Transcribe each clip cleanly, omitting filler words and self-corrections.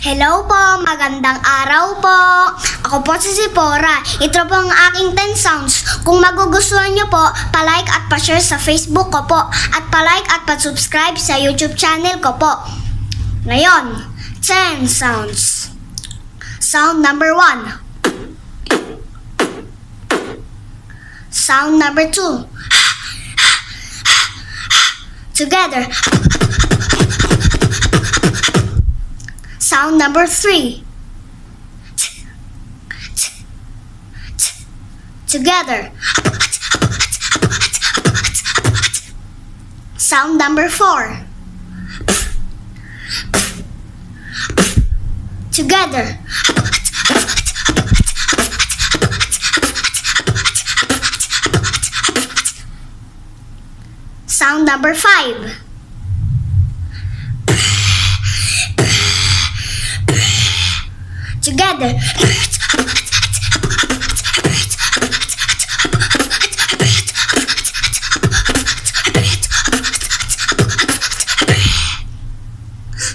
Hello po, magandang araw po. Ako po si Zipporah. Ito po ang aking 10 sounds. Kung magugustuhan nyo po, palike at pa-share sa Facebook ko po. At palike at pa-subscribe sa YouTube channel ko po. Ngayon, 10 sounds. Sound number 1. Sound number 2. Together. Sound number 3. Together. Sound number 4. Together. Sound number 5. Together.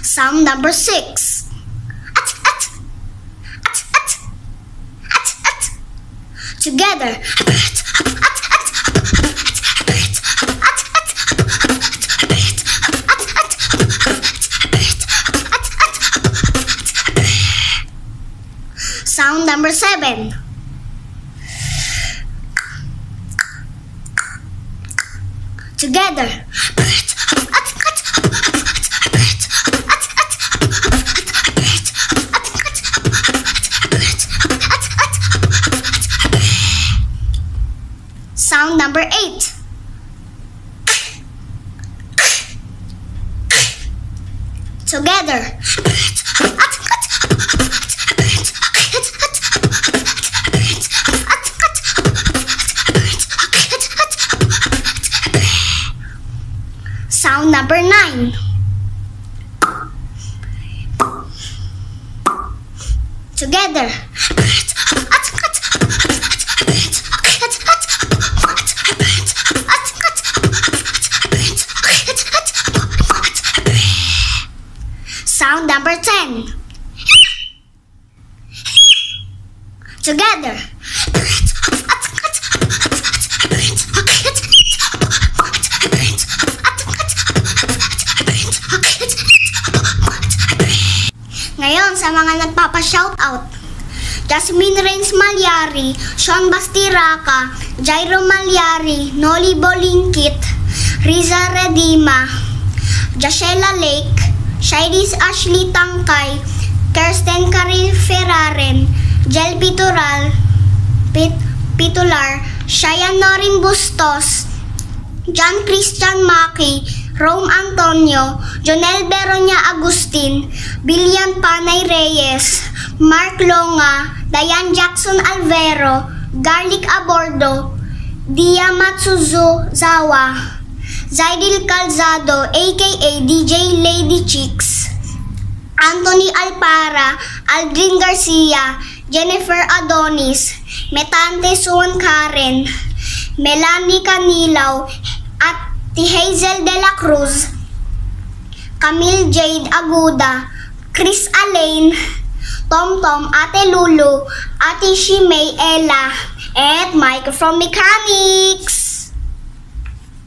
Sound number 6. Together. Sound number 7. Together. Sound number 8. Together. Sound number 9. Together. Sound number 10. Together. Ngayon sa mga nagpapa-shoutout: Jasmine Rain Maliari, Sean Bastiraka, Jairo Maliari, Noli Bolingkit, Riza Redima, Jashela Lake, Shires Ashley Tangkay, Kirsten Karen Ferraren, Jel Pitoral, Pit Pitoral, Shayan Norin Bustos, John Christian Maki, Rome Antonio Jonel Beronia Agustin Billian Panay Reyes, Mark Longa, Diane Jackson Alvero Garlic Abordo, Dia Matsuzu Zawa Zaidil Calzado aka DJ Lady Chicks, Anthony Alpara, Aldrin Garcia, Jennifer Adonis, Metante Suon Karen Melanie Canilao at Hazel De La Cruz, Camille Jade Aguda, Chris Alain, Tom Tom Ate Lulu, Ate Shimei Ella, at Mike from Mechanics.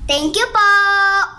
Thank you po!